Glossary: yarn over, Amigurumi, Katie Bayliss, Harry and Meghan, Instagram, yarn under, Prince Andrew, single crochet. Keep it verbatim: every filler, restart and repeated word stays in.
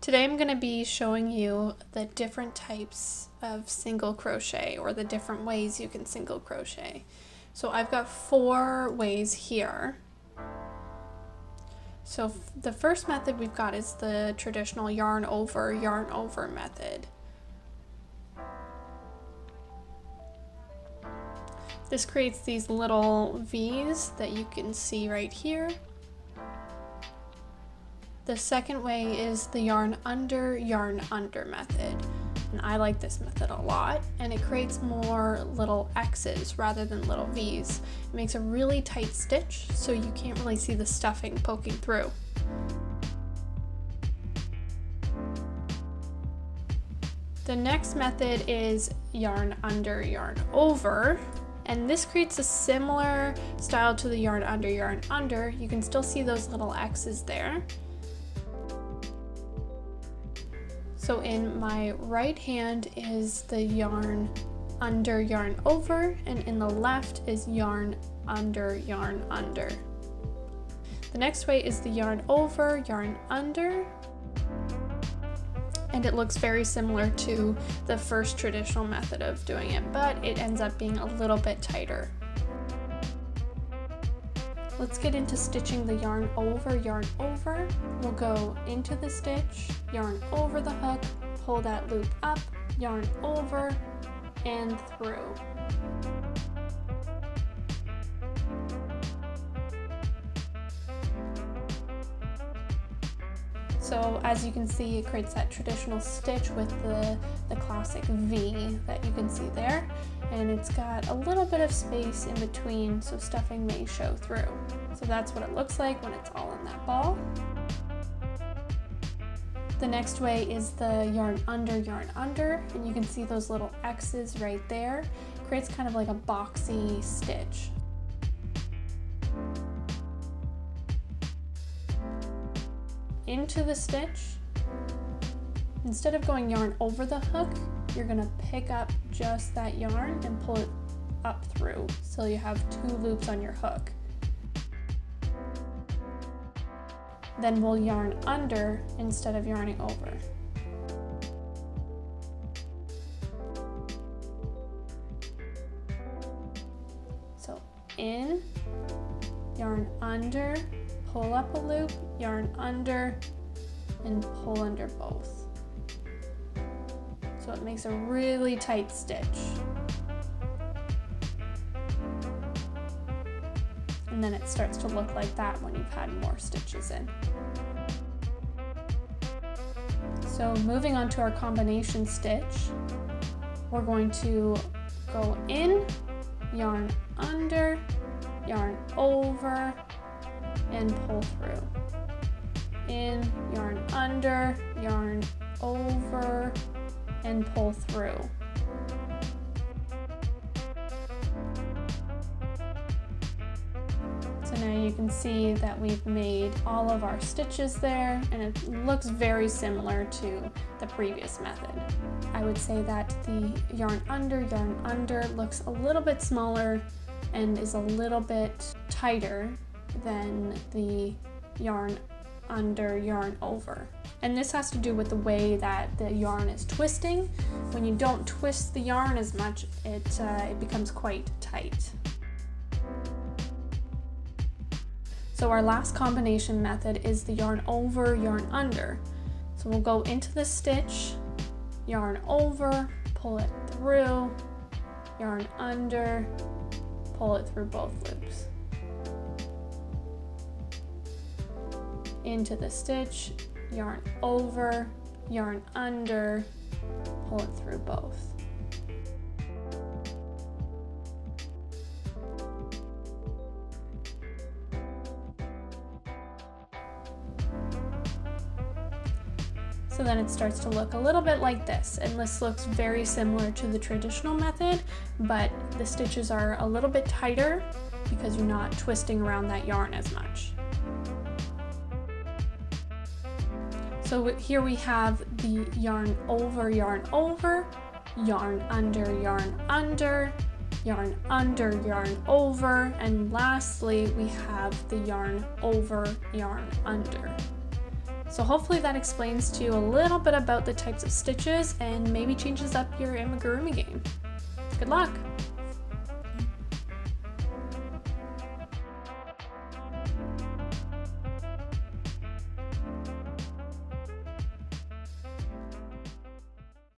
Today I'm going to be showing you the different types of single crochet, or the different ways you can single crochet. So I've got four ways here. So the first method we've got is the traditional yarn over, yarn over method. This creates these little V's that you can see right here. The second way is the yarn under, yarn under method. And I like this method a lot, and it creates more little X's rather than little V's. It makes a really tight stitch, so you can't really see the stuffing poking through. The next method is yarn under, yarn over, and this creates a similar style to the yarn under, yarn under. You can still see those little X's there. So in my right hand is the yarn under, yarn over, and in the left is yarn under, yarn under. The next way is the yarn over, yarn under, and it looks very similar to the first traditional method of doing it, but it ends up being a little bit tighter. Let's get into stitching the yarn over, yarn over. We'll go into the stitch, yarn over the hook, pull that loop up, yarn over, and through. So as you can see, it creates that traditional stitch with the, the classic V that you can see there. And it's got a little bit of space in between, so stuffing may show through. So that's what it looks like when it's all in that ball. The next way is the yarn under, yarn under, and you can see those little X's right there. It creates kind of like a boxy stitch. Into the stitch, instead of going yarn over the hook, you're gonna pick up just that yarn and pull it up through, so you have two loops on your hook. Then we'll yarn under instead of yarning over. So in, yarn under, pull up a loop, yarn under, and pull under both. So it makes a really tight stitch. And then it starts to look like that when you've had more stitches in. So moving on to our combination stitch, we're going to go in, yarn under, yarn over, and pull through. In, yarn under, yarn over, and pull through. So now you can see that we've made all of our stitches there, and it looks very similar to the previous method. I would say that the yarn under, yarn under looks a little bit smaller and is a little bit tighter than the yarn under, yarn over. And this has to do with the way that the yarn is twisting. When you don't twist the yarn as much, it, uh, it becomes quite tight. So our last combination method is the yarn over, yarn under. So we'll go into the stitch, yarn over, pull it through, yarn under, pull it through both loops. Into the stitch, yarn over, yarn under, pull it through both. So then it starts to look a little bit like this, and this looks very similar to the traditional method, but the stitches are a little bit tighter because you're not twisting around that yarn as much. So here we have the yarn over, yarn over, yarn under, yarn under, yarn under, yarn over, and lastly we have the yarn over, yarn under. So hopefully that explains to you a little bit about the types of stitches and maybe changes up your amigurumi game. Good luck!